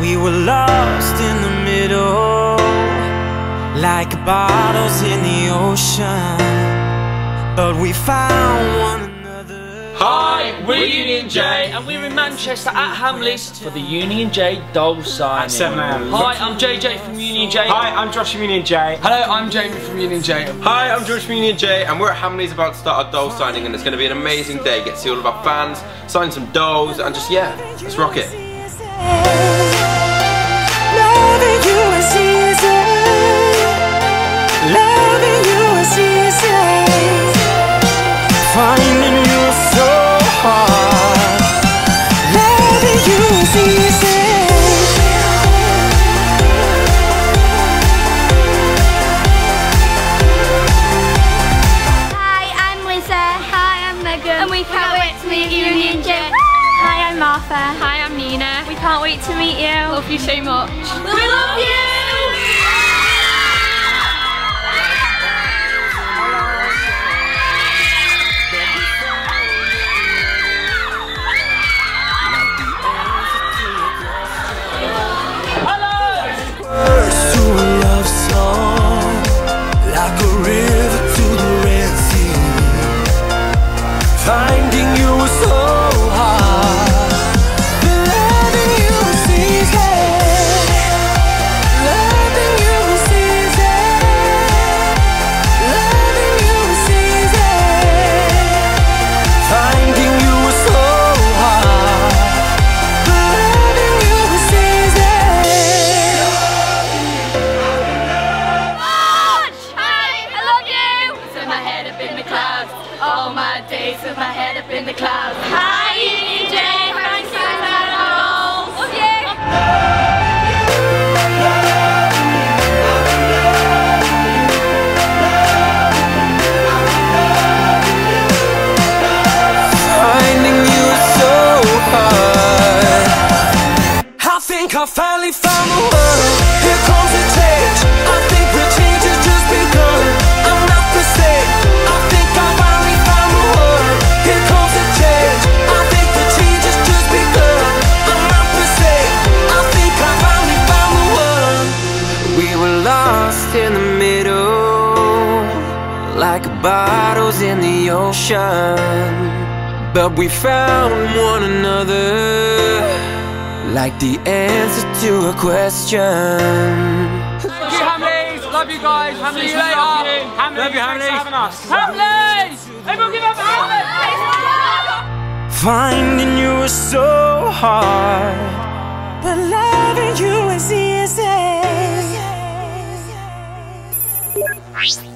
We were lost in the middle, like bottles in the ocean, but we found one another. Hi, we're Union J and we're in Manchester at Hamleys for the Union J doll signing. Hi, I'm JJ from Union J. Hi, I'm Josh from Union J. Hello, I'm Jaymi from Union J. Hi, I'm George from Union J and we're at Hamleys about to start our doll signing, and it's going to be an amazing day. Get to see all of our fans, sign some dolls, and just, yeah, let's rock it. We can't wait to meet you, Union J. Hi, I'm Martha. Hi, I'm Nina. We can't wait to meet you. Love you so much. We love you! All my days with my head up in the clouds. Hi, Union J, thanks for that all. Love you. Finding you is so hard. I think I finally found the word. Here comes the change. I think the change has just begun. I'm not the same. I think I finally found the word. Here comes the change. I think the change has just begun. I'm not the same. I think I finally found the word. We were lost in the middle, like bottles in the ocean, but we found one another, like the answer to a question. Thank you, Hamleys. Love you guys. Hamleys, later. Love you, Hamleys. Thanks for having us. Hamleys! Everyone give up Hamleys! Finding you is so hard, but loving you is easy.